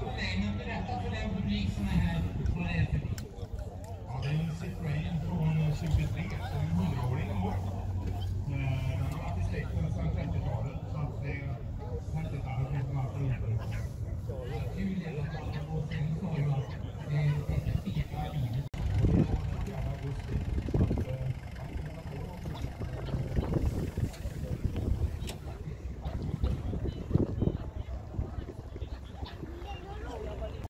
After that, I had my Anthony. I sit right in for 106.